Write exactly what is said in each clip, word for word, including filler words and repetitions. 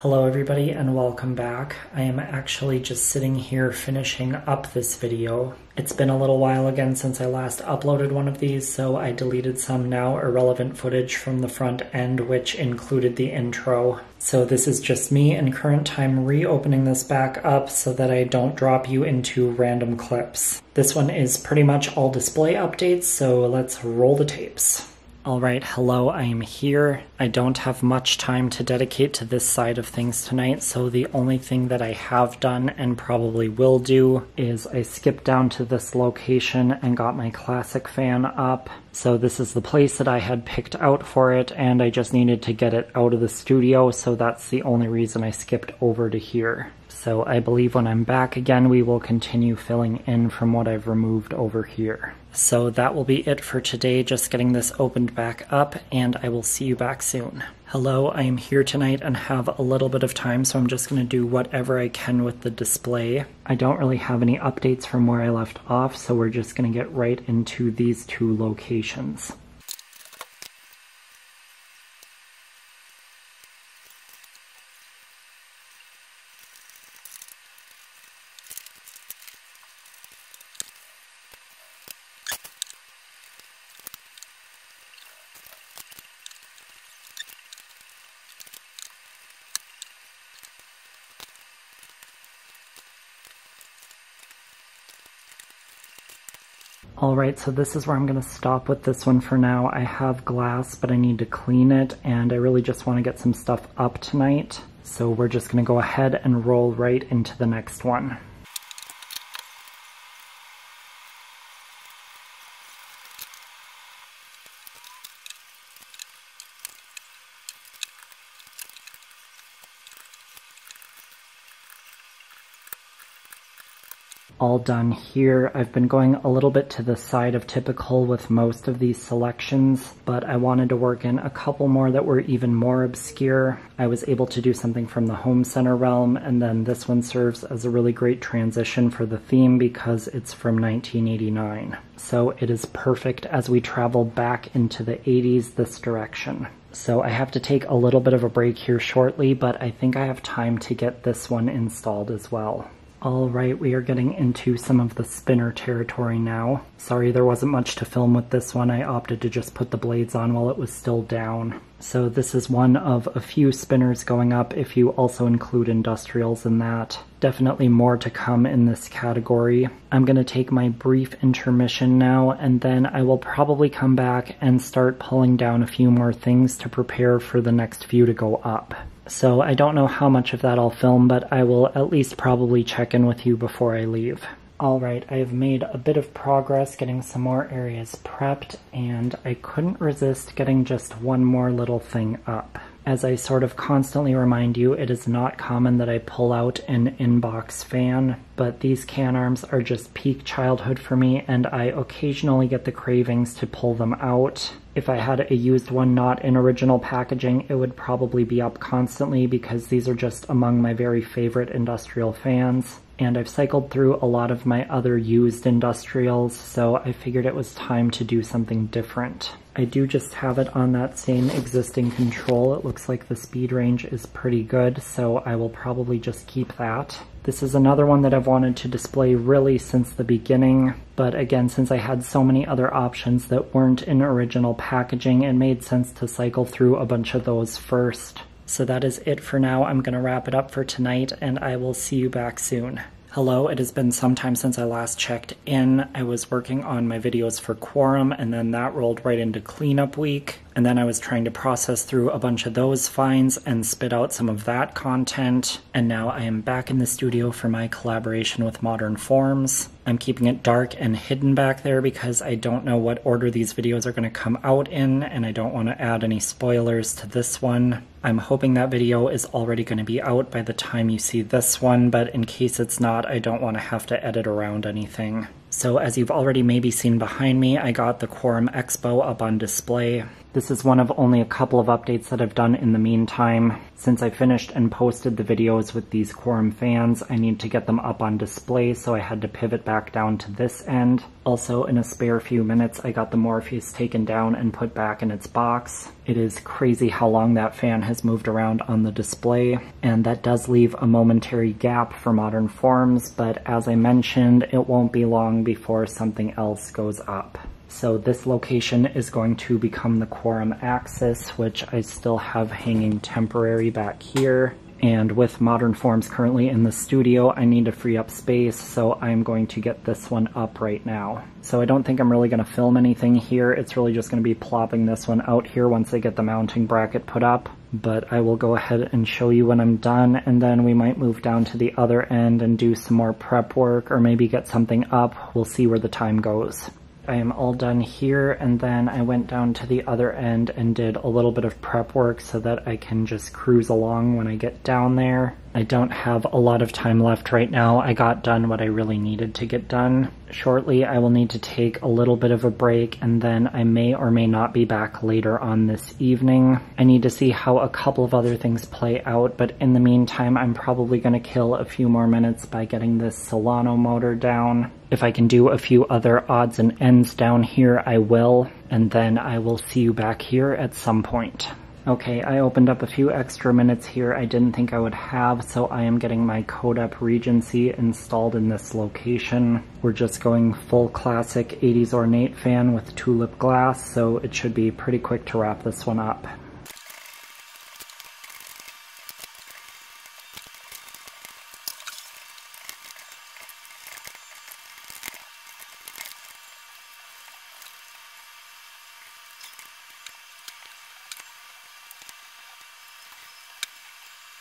Hello everybody and welcome back. I am actually just sitting here finishing up this video. It's been a little while again since I last uploaded one of these, so I deleted some now irrelevant footage from the front end which included the intro. So this is just me in current time reopening this back up so that I don't drop you into random clips. This one is pretty much all display updates, so let's roll the tapes. Alright, hello, I am here. I don't have much time to dedicate to this side of things tonight, so the only thing that I have done and probably will do is I skipped down to this location and got my classic fan up. So this is the place that I had picked out for it, and I just needed to get it out of the studio, so that's the only reason I skipped over to here. So I believe when I'm back again, we will continue filling in from what I've removed over here. So that will be it for today, just getting this opened back up, and I will see you back soon. Hello, I am here tonight and have a little bit of time, so I'm just going to do whatever I can with the display. I don't really have any updates from where I left off, so we're just going to get right into these two locations. Alright, so this is where I'm going to stop with this one for now. I have glass, but I need to clean it, and I really just want to get some stuff up tonight. So we're just going to go ahead and roll right into the next one. All done here. I've been going a little bit to the side of typical with most of these selections, but I wanted to work in a couple more that were even more obscure. I was able to do something from the home center realm, and then this one serves as a really great transition for the theme because it's from nineteen eighty-nine. So it is perfect as we travel back into the eighties this direction. So I have to take a little bit of a break here shortly, but I think I have time to get this one installed as well. Alright, we are getting into some of the spinner territory now. Sorry there wasn't much to film with this one, I opted to just put the blades on while it was still down. So this is one of a few spinners going up if you also include industrials in that. Definitely more to come in this category. I'm going to take my brief intermission now, and then I will probably come back and start pulling down a few more things to prepare for the next few to go up. So I don't know how much of that I'll film, but I will at least probably check in with you before I leave. Alright, I have made a bit of progress getting some more areas prepped, and I couldn't resist getting just one more little thing up. As I sort of constantly remind you, it is not common that I pull out an inbox fan, but these can arms are just peak childhood for me, and I occasionally get the cravings to pull them out. If I had a used one not in original packaging, it would probably be up constantly because these are just among my very favorite industrial fans. And I've cycled through a lot of my other used industrials, so I figured it was time to do something different. I do just have it on that same existing control. It looks like the speed range is pretty good, so I will probably just keep that. This is another one that I've wanted to display really since the beginning, but again, since I had so many other options that weren't in original packaging, it made sense to cycle through a bunch of those first. So that is it for now. I'm going to wrap it up for tonight, and I will see you back soon. Hello, it has been some time since I last checked in. I was working on my videos for Quorum, and then that rolled right into cleanup week. And then I was trying to process through a bunch of those finds and spit out some of that content. And now I am back in the studio for my collaboration with Modern Forms. I'm keeping it dark and hidden back there because I don't know what order these videos are going to come out in, and I don't want to add any spoilers to this one. I'm hoping that video is already going to be out by the time you see this one, but in case it's not, I don't want to have to edit around anything. So as you've already maybe seen behind me, I got the Quorum Expo up on display. This is one of only a couple of updates that I've done in the meantime. Since I finished and posted the videos with these Quorum fans, I need to get them up on display, so I had to pivot back down to this end. Also, in a spare few minutes, I got the Morpheus taken down and put back in its box. It is crazy how long that fan has moved around on the display, and that does leave a momentary gap for Modern Forms, but as I mentioned, it won't be long before something else goes up. So this location is going to become the Quorum axis, which I still have hanging temporary back here. And with Modern Forms currently in the studio, I need to free up space, so I'm going to get this one up right now. So I don't think I'm really going to film anything here. It's really just going to be plopping this one out here once I get the mounting bracket put up. But I will go ahead and show you when I'm done, and then we might move down to the other end and do some more prep work, or maybe get something up. We'll see where the time goes. I am all done here, and then I went down to the other end and did a little bit of prep work so that I can just cruise along when I get down there. I don't have a lot of time left right now. I got done what I really needed to get done. Shortly, I will need to take a little bit of a break, and then I may or may not be back later on this evening. I need to see how a couple of other things play out, but in the meantime, I'm probably going to kill a few more minutes by getting this Solano motor down. If I can do a few other odds and ends down here, I will, and then I will see you back here at some point. Okay, I opened up a few extra minutes here I didn't think I would have, so I am getting my CodeUp Regency installed in this location. We're just going full classic eighties ornate fan with tulip glass, so it should be pretty quick to wrap this one up.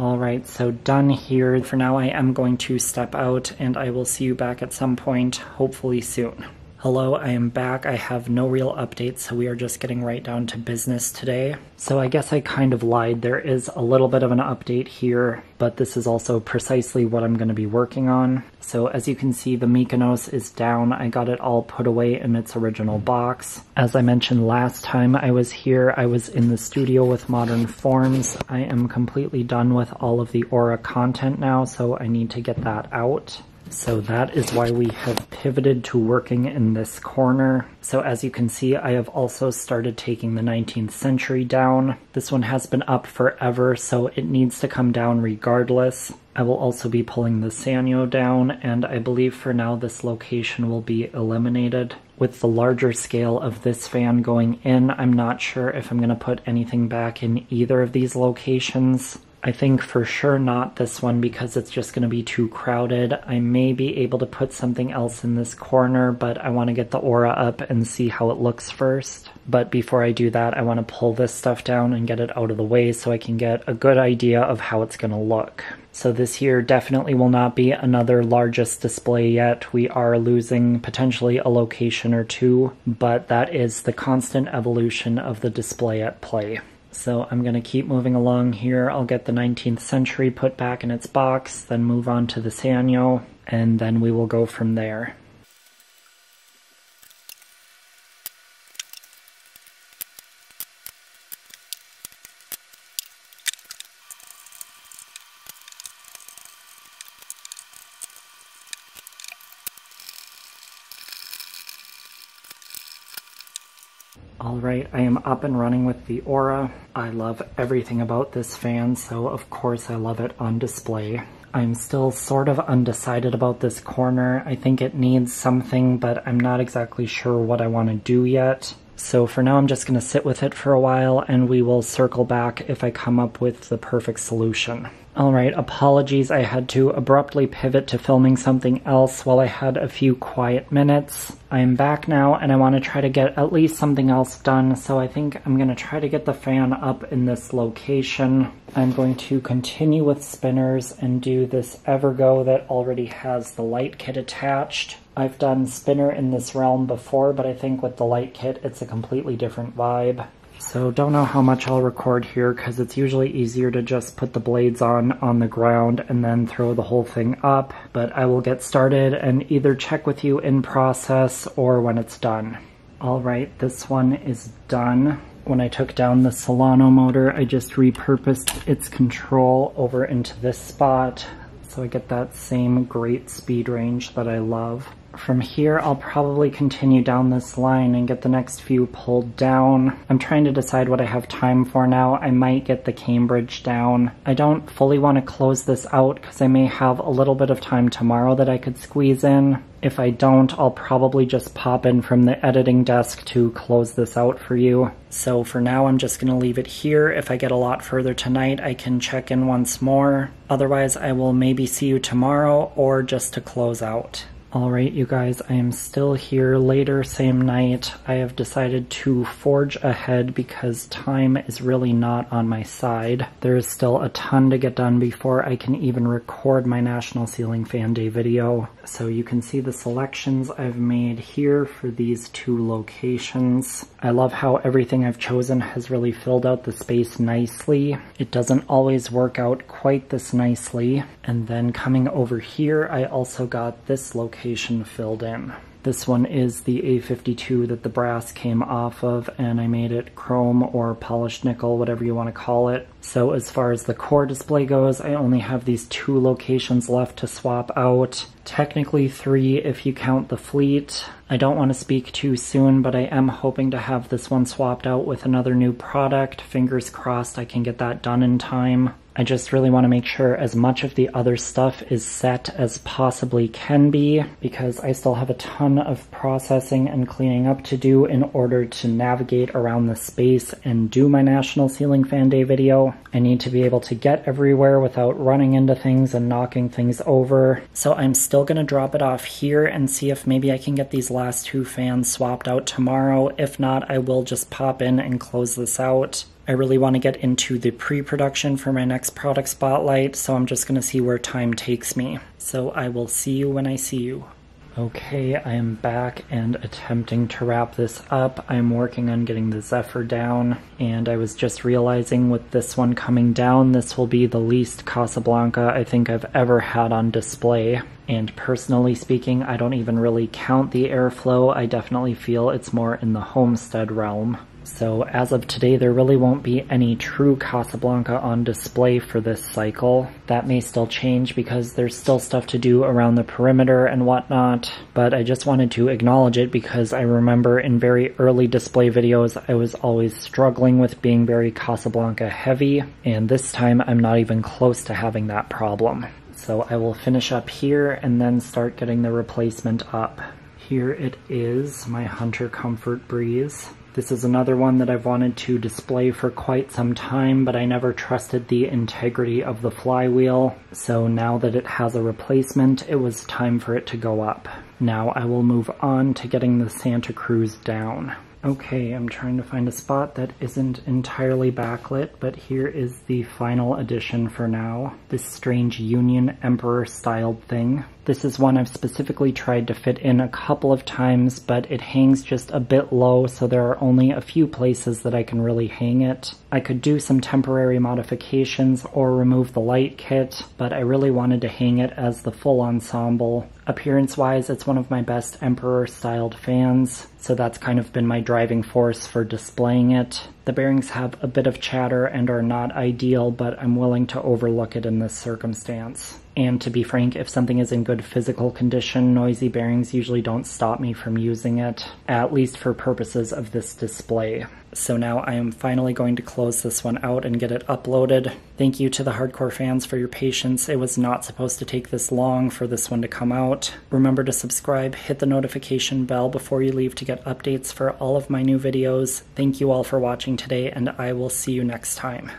Alright, so done here. For now, I am going to step out, and I will see you back at some point, hopefully soon. Hello, I am back. I have no real updates, so we are just getting right down to business today. So I guess I kind of lied. There is a little bit of an update here, but this is also precisely what I'm going to be working on. So as you can see, the Mykonos is down. I got it all put away in its original box. As I mentioned last time I was here, I was in the studio with Modern Forms. I am completely done with all of the Aura content now, so I need to get that out. So that is why we have pivoted to working in this corner. So as you can see, I have also started taking the nineteenth century down. This one has been up forever, so it needs to come down regardless. I will also be pulling the Sanyo down, and I believe for now this location will be eliminated. With the larger scale of this fan going in, I'm not sure if I'm going to put anything back in either of these locations. I think for sure not this one, because it's just going to be too crowded. I may be able to put something else in this corner, but I want to get the Aura up and see how it looks first. But before I do that, I want to pull this stuff down and get it out of the way so I can get a good idea of how it's going to look. So this here definitely will not be another largest display yet. We are losing potentially a location or two, but that is the constant evolution of the display at play. So I'm going to keep moving along here. I'll get the nineteenth century put back in its box, then move on to the Sanyo, and then we will go from there. Alright, I am up and running with the Aura. I love everything about this fan, so of course I love it on display. I'm still sort of undecided about this corner. I think it needs something, but I'm not exactly sure what I want to do yet. So for now I'm just going to sit with it for a while, and we will circle back if I come up with the perfect solution. Alright, apologies, I had to abruptly pivot to filming something else while I had a few quiet minutes. I am back now, and I want to try to get at least something else done, so I think I'm going to try to get the fan up in this location. I'm going to continue with spinners and do this Evergo that already has the light kit attached. I've done spinner in this realm before, but I think with the light kit it's a completely different vibe. So don't know how much I'll record here, because it's usually easier to just put the blades on on the ground and then throw the whole thing up, but I will get started and either check with you in process or when it's done. Alright, this one is done. when I took down the Solano motor, I just repurposed its control over into this spot, so I get that same great speed range that I love. From here, I'll probably continue down this line and get the next few pulled down. I'm trying to decide what I have time for now. I might get the Cambridge down. I don't fully want to close this out because I may have a little bit of time tomorrow that I could squeeze in. If I don't, I'll probably just pop in from the editing desk to close this out for you. So for now, I'm just going to leave it here. If I get a lot further tonight, I can check in once more. Otherwise, I will maybe see you tomorrow or just to close out. Alright you guys, I am still here later, same night. I have decided to forge ahead because time is really not on my side. There is still a ton to get done before I can even record my National Ceiling Fan Day video. So you can see the selections I've made here for these two locations. I love how everything I've chosen has really filled out the space nicely. It doesn't always work out quite this nicely. And then coming over here, I also got this location filled in. This one is the A fifty-two that the brass came off of, and I made it chrome or polished nickel, whatever you want to call it. So as far as the core display goes, I only have these two locations left to swap out. Technically three if you count the fleet. I don't want to speak too soon, but I am hoping to have this one swapped out with another new product. Fingers crossed I can get that done in time. I just really want to make sure as much of the other stuff is set as possibly can be, because I still have a ton of processing and cleaning up to do in order to navigate around the space and do my National Ceiling Fan Day video. I need to be able to get everywhere without running into things and knocking things over. So I'm still going to drop it off here and see if maybe I can get these last two fans swapped out tomorrow. If not, I will just pop in and close this out. I really want to get into the pre-production for my next product spotlight, so I'm just going to see where time takes me. So I will see you when I see you. Okay, I am back and attempting to wrap this up. I'm working on getting the Zephyr down, and I was just realizing with this one coming down, this will be the least Casablanca I think I've ever had on display. And personally speaking, I don't even really count the airflow. I definitely feel it's more in the homestead realm. So as of today, there really won't be any true Casablanca on display for this cycle. That may still change because there's still stuff to do around the perimeter and whatnot, but I just wanted to acknowledge it because I remember in very early display videos, I was always struggling with being very Casablanca heavy, and this time I'm not even close to having that problem. So I will finish up here and then start getting the replacement up. Here it is, my Hunter Comfort Breeze. This is another one that I've wanted to display for quite some time, but I never trusted the integrity of the flywheel. So now that it has a replacement, it was time for it to go up. Now I will move on to getting the Santa Cruz down. Okay, I'm trying to find a spot that isn't entirely backlit, but here is the final edition for now. This strange Union Emperor-styled thing. This is one I've specifically tried to fit in a couple of times, but it hangs just a bit low, so there are only a few places that I can really hang it. I could do some temporary modifications or remove the light kit, but I really wanted to hang it as the full ensemble. Appearance-wise, it's one of my best Emperor-styled fans, so that's kind of been my driving force for displaying it. The bearings have a bit of chatter and are not ideal, but I'm willing to overlook it in this circumstance. And to be frank, if something is in good physical condition, noisy bearings usually don't stop me from using it, at least for purposes of this display. So now I am finally going to close this one out and get it uploaded. Thank you to the hardcore fans for your patience. It was not supposed to take this long for this one to come out. Remember to subscribe, hit the notification bell before you leave to get updates for all of my new videos. Thank you all for watching today, and I will see you next time.